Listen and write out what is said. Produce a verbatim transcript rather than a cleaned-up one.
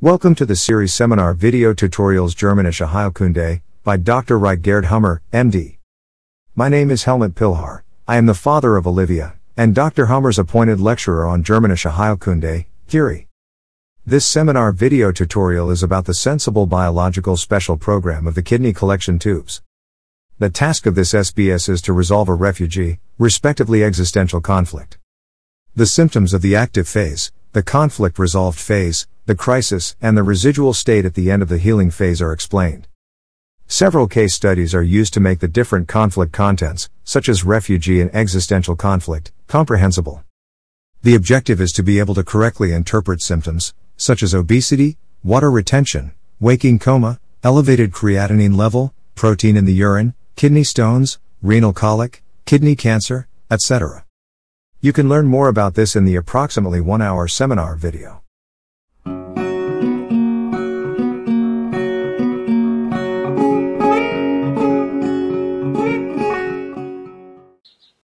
Welcome to the series seminar video tutorials Germanische Heilkunde by Doctor Ryke Geerd Hamer, M D. My name is Helmut Pilhar. I am the father of Olivia, and Doctor Hamer's appointed lecturer on Germanische Heilkunde, theory. This seminar video tutorial is about the sensible biological special program of the kidney collection tubes. The task of this S B S is to resolve a refugee, respectively existential conflict. The symptoms of the active phase, the conflict resolved phase, the crisis, and the residual state at the end of the healing phase are explained. Several case studies are used to make the different conflict contents, such as refugee and existential conflict, comprehensible. The objective is to be able to correctly interpret symptoms, such as obesity, water retention, waking coma, elevated creatinine level, protein in the urine, kidney stones, renal colic, kidney cancer, et cetera. You can learn more about this in the approximately one hour seminar video.